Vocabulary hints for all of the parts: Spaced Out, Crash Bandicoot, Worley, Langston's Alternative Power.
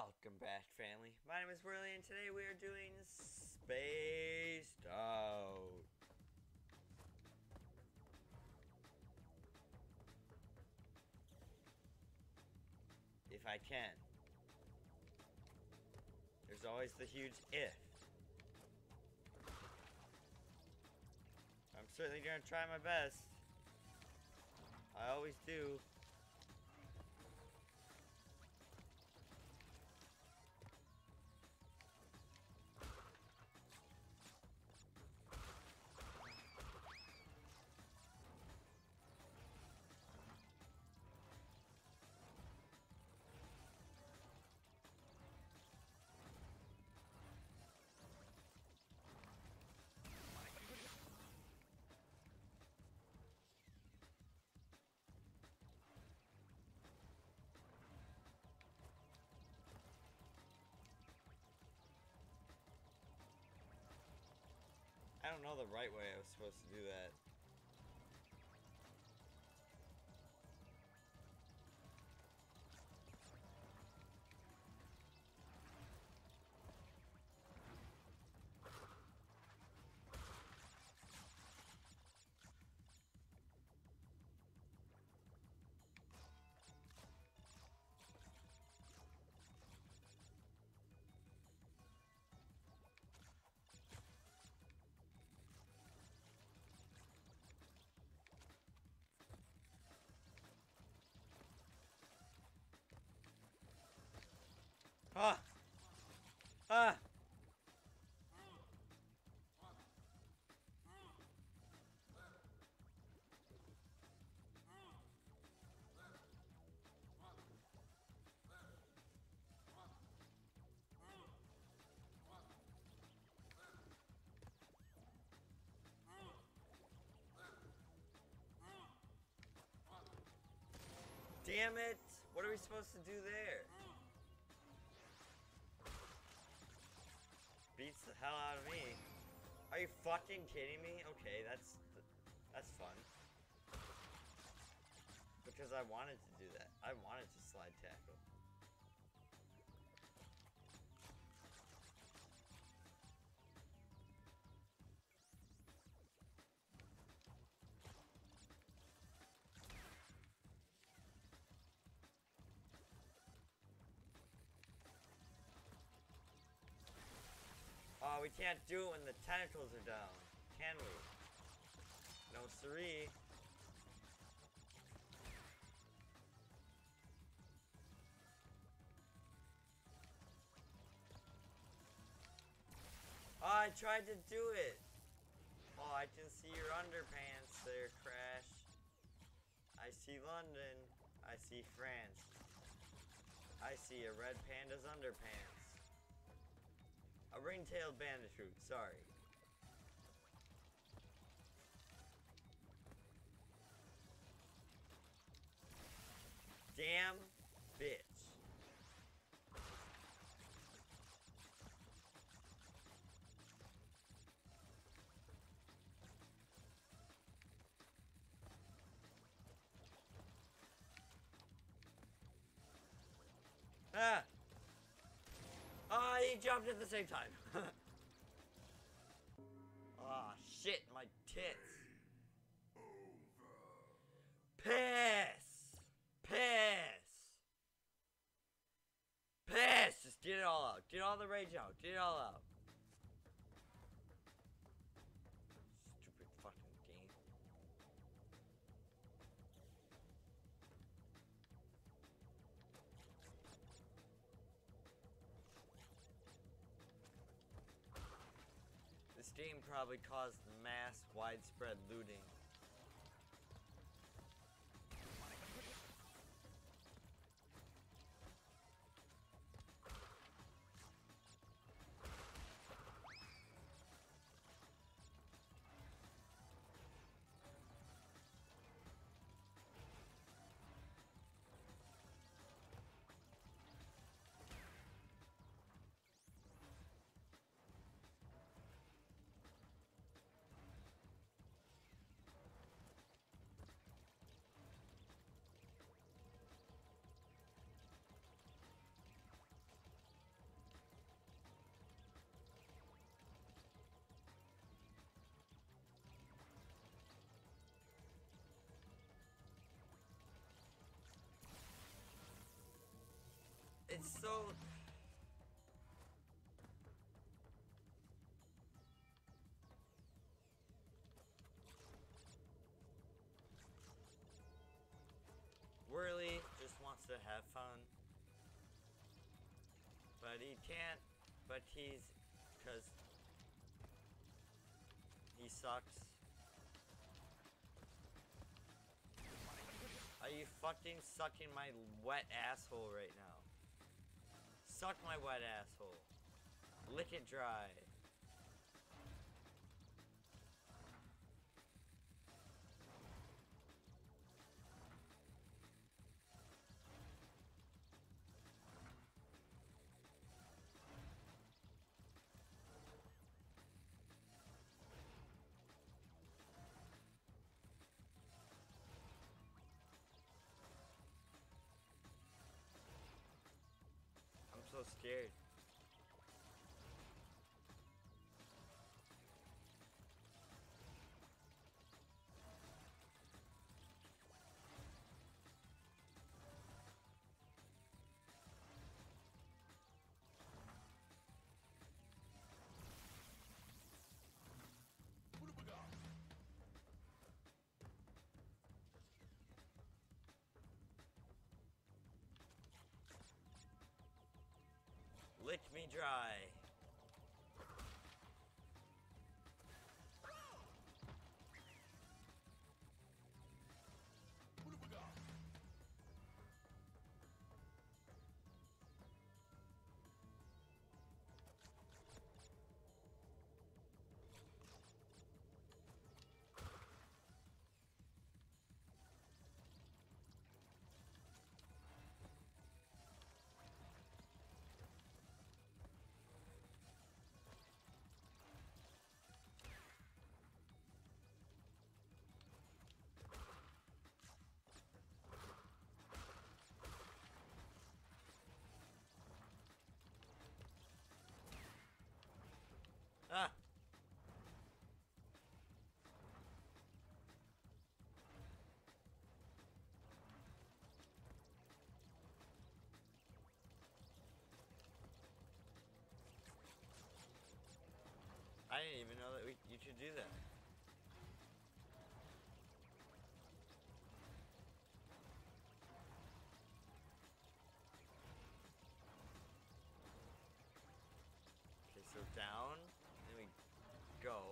Welcome back, family. My name is Worley, and today we are doing Spaced Out. If I can. There's always the huge if. I'm certainly gonna try my best. I always do. I don't know the right way I was supposed to do that. Ah! Ah! Damn it! What are we supposed to do there? Beats the hell out of me. Are you fucking kidding me? Okay, that's fun. Because I wanted to do that. I wanted to slide tackle. Oh, we can't do it when the tentacles are down, can we? No siree. Oh, I tried to do it. Oh, I can see your underpants there, Crash. I see London. I see France. I see a red panda's underpants. A ring-tailed bandicoot, sorry. Damn bitch. Ah! He jumped at the same time. Ah, oh, shit, my tits. Piss! Piss! Piss! Just get it all out. Get all the rage out. Get it all out. Stupid fucking game. This game probably caused mass widespread looting. It's so... Worley just wants to have fun. But he can't. But he's... because... he sucks. Are you fucking sucking my wet asshole right now? Suck my wet asshole. Lick it dry. I'm so scared. What have we got? Lick me dry. What have we got? Ah! I didn't even know that you could do that. Okay, so down. Then we go.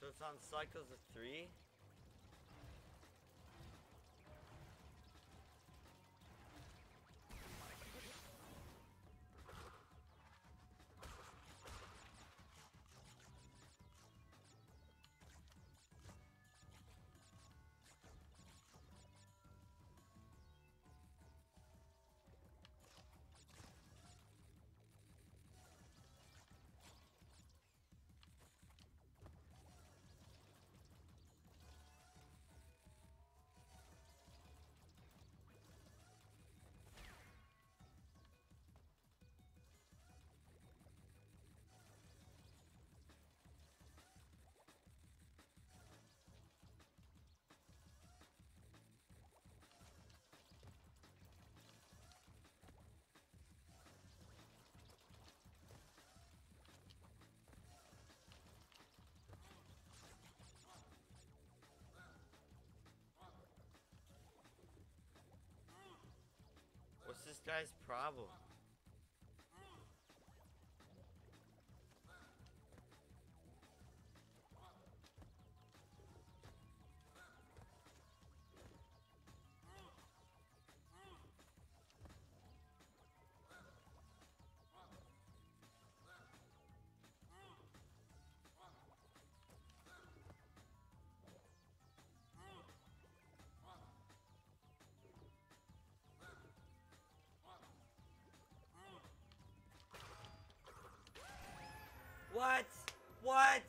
So it's on cycles of 3. What's this guy's problem? What? What?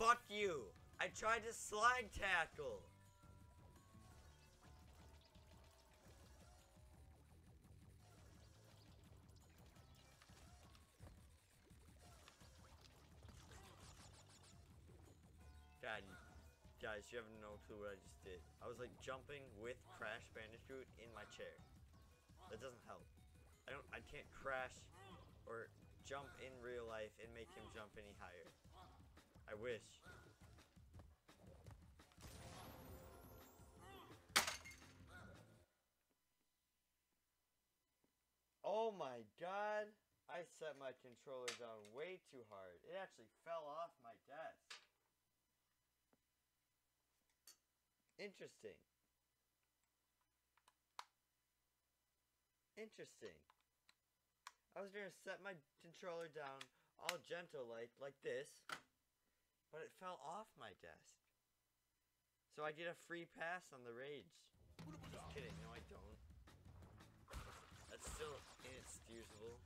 Fuck you! I tried to slide tackle! God, guys, you have no clue what I just did. I was like jumping with Crash Bandicoot in my chair. That doesn't help. I can't crash or jump in real life and make him jump any higher. I wish. Oh my god! I set my controller down way too hard. It actually fell off my desk. Interesting. Interesting. I was gonna set my controller down all gentle like this, but it fell off my desk. So I get a free pass on the rage. Just kidding, no I don't. That's still inexcusable.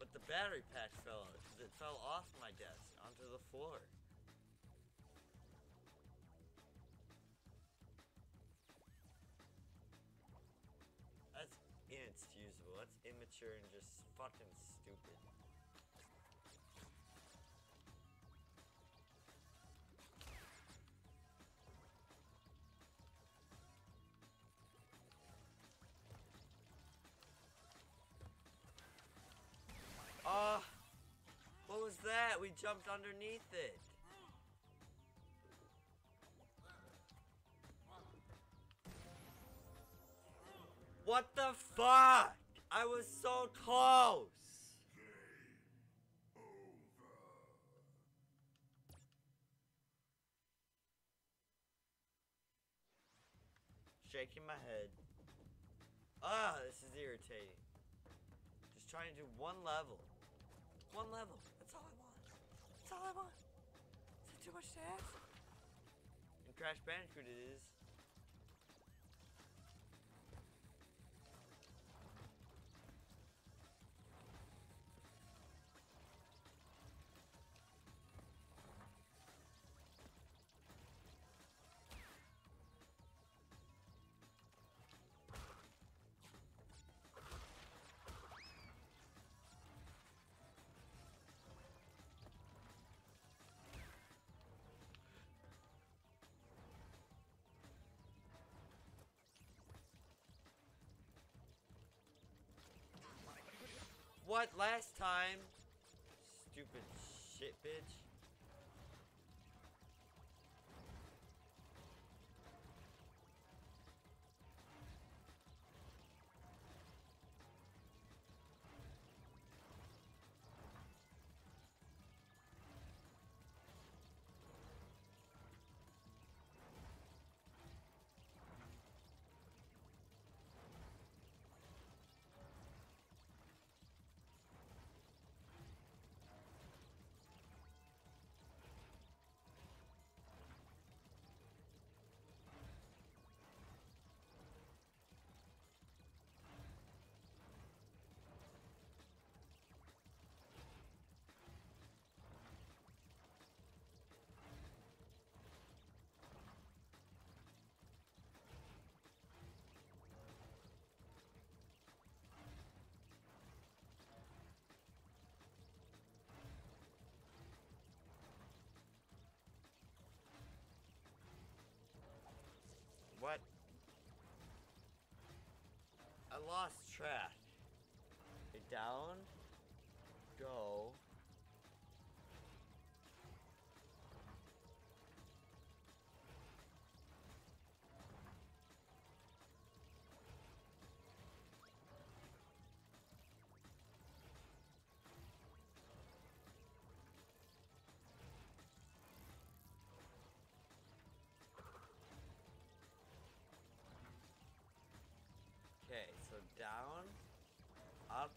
But the battery pack fell out because it fell off my desk onto the floor. That's inexcusable. That's immature and just fucking stupid. What was that? We jumped underneath it. What the fuck? I was so close. Game over. Shaking my head. This is irritating. Just trying to do one level. One level. That's all I want. That's all I want. Is that too much to ask? And Crash Bandicoot it is. What last time? Stupid shit, bitch. What? I lost track. Okay, down. Go. Okay, so down, up,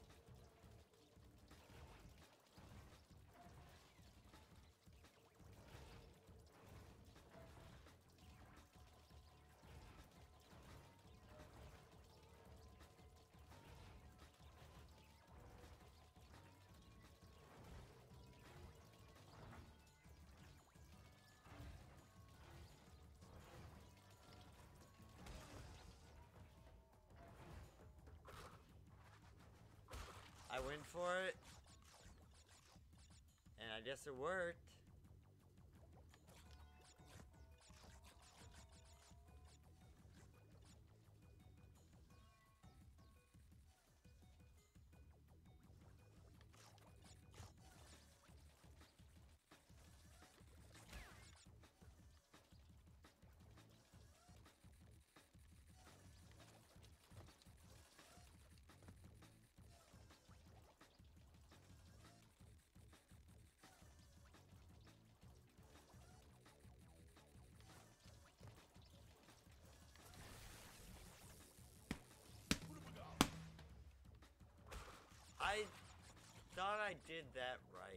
I went for it. And I guess it worked. I thought I did that right.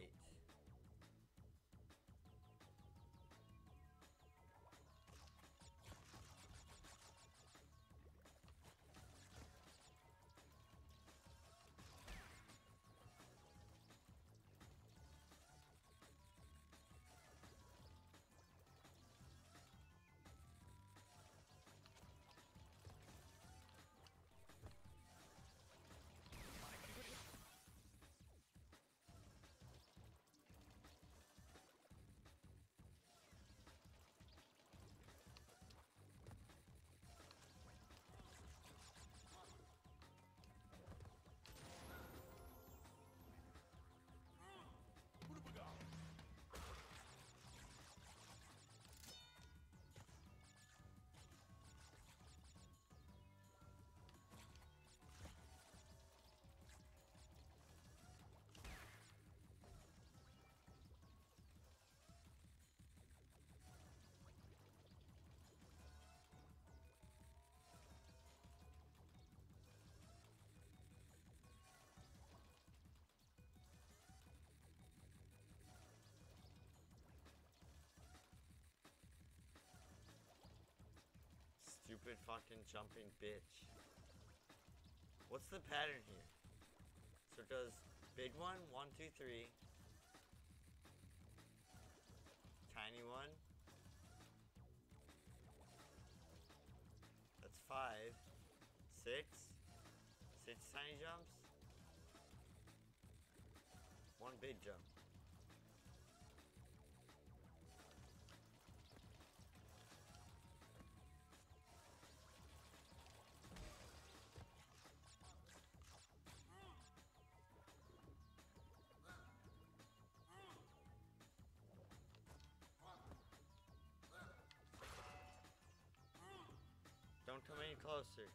Stupid fucking jumping bitch. What's the pattern here? So it does big one, 1, 2, 3. Tiny one. That's 5. 6. 6 tiny jumps. 1 big jump. Don't come any closer.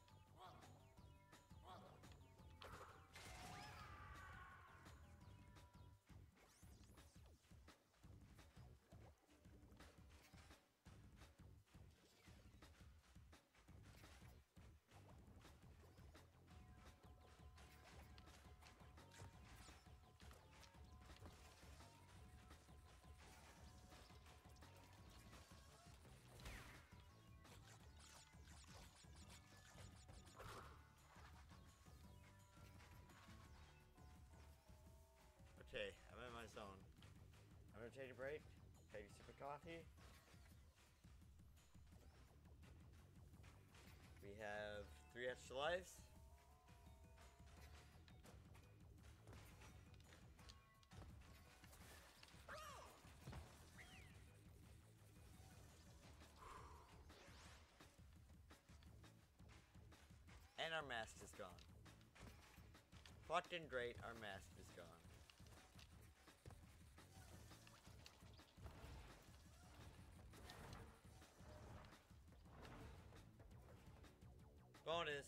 Okay, I'm in my zone. I'm gonna take a break, take a sip of coffee. We have 3 extra lives. And our mask is gone. Fucking great, our mask is gone. Bonus.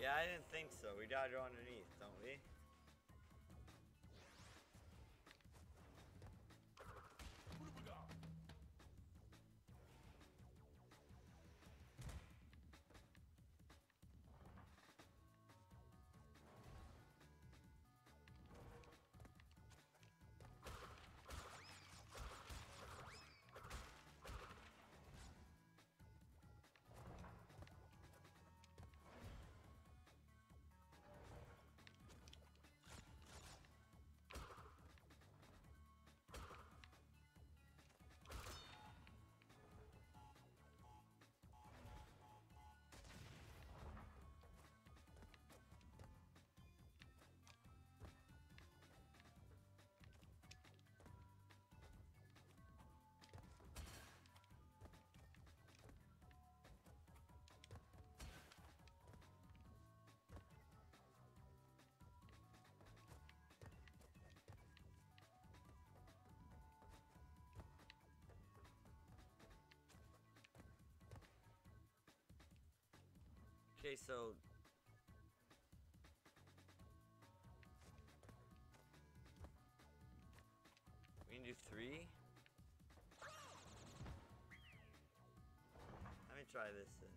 Yeah, I didn't think so. We gotta go underneath, don't we? Okay, so... we can do 3. Let me try this then.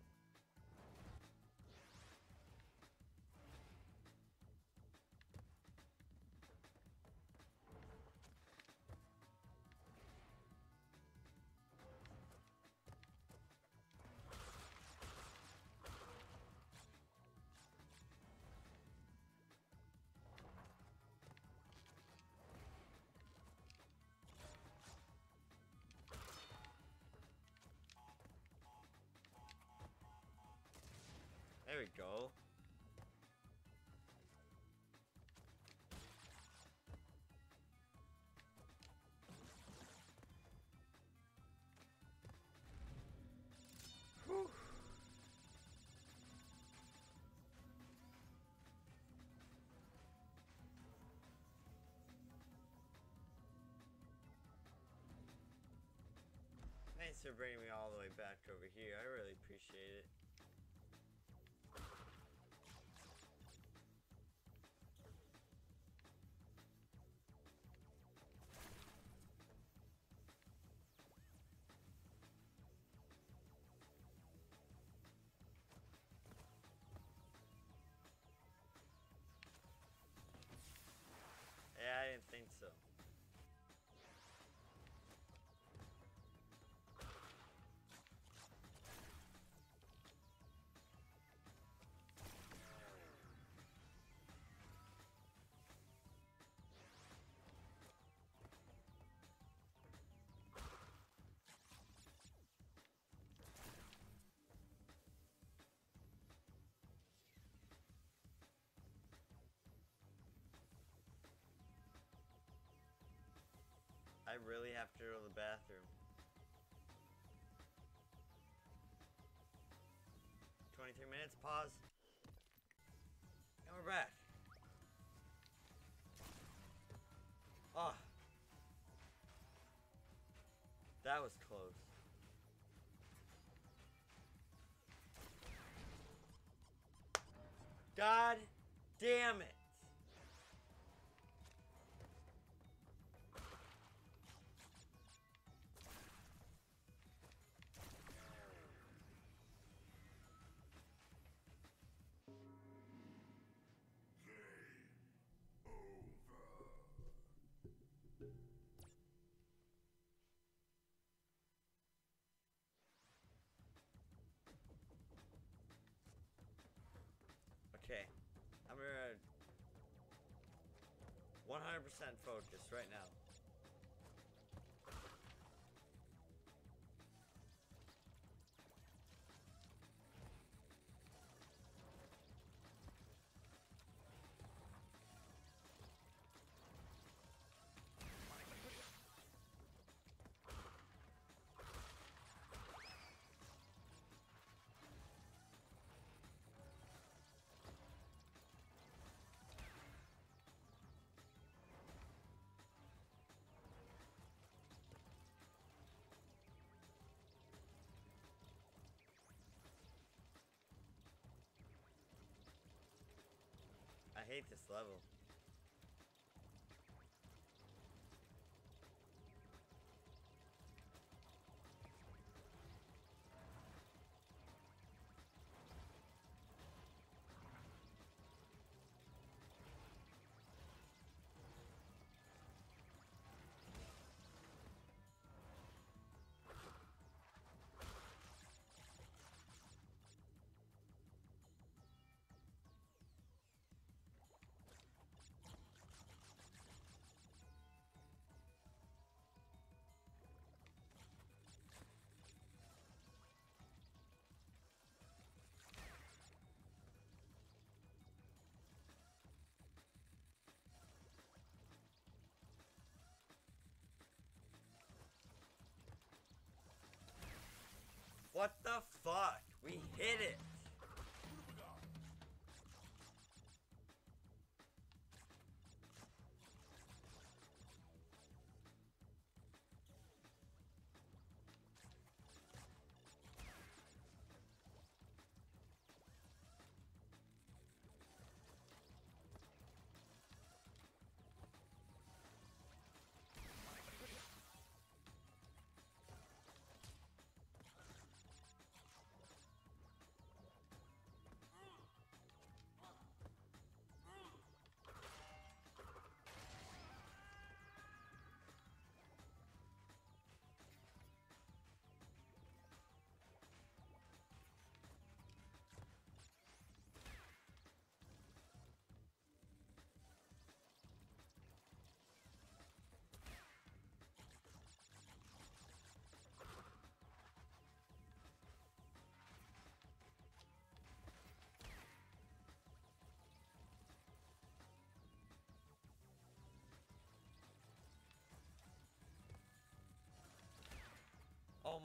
There we go. Whew. Thanks for bringing me all the way back over here. I really appreciate it. Yeah, I didn't think so. I really have to go to the bathroom. 23 minutes, pause. And we're back. Oh. That was close. God damn it. Okay, I'm gonna 100% focus right now. I hate this level. What the fuck? We hit it!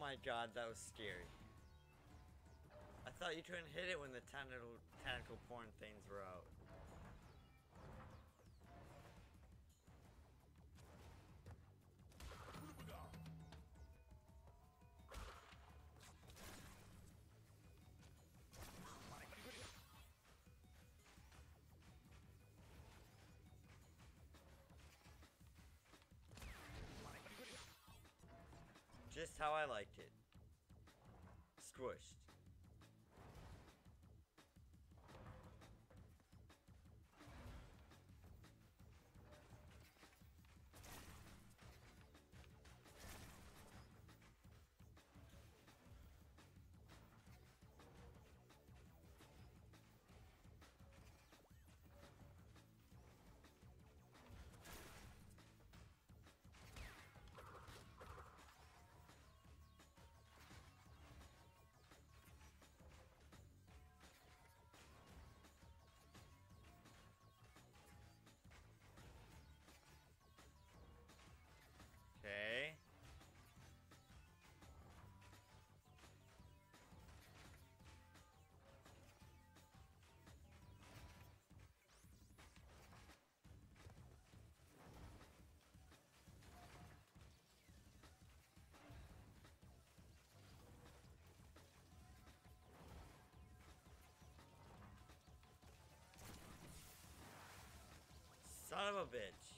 my god, that was scary. I thought you couldn't hit it when the tentacle porn things were out. Just how I liked it. Squished. Okay. Son of a bitch.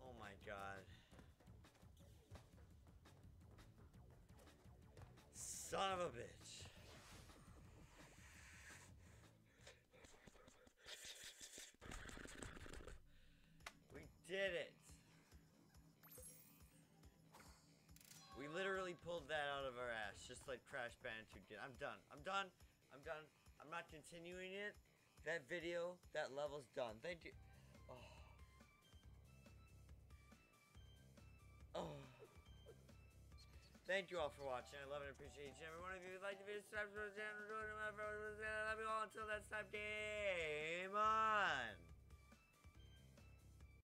Oh my god. Son of a bitch. We did it. We literally pulled that out of our ass, just like Crash Bandicoot did. I'm done. I'm done. I'm done. I'm not continuing it. That video, that level's done. Thank you. Oh. Oh. Thank you all for watching. I love and appreciate each and every one of you. If you like the video, subscribe to the channel. I love you all. Until next time, game on!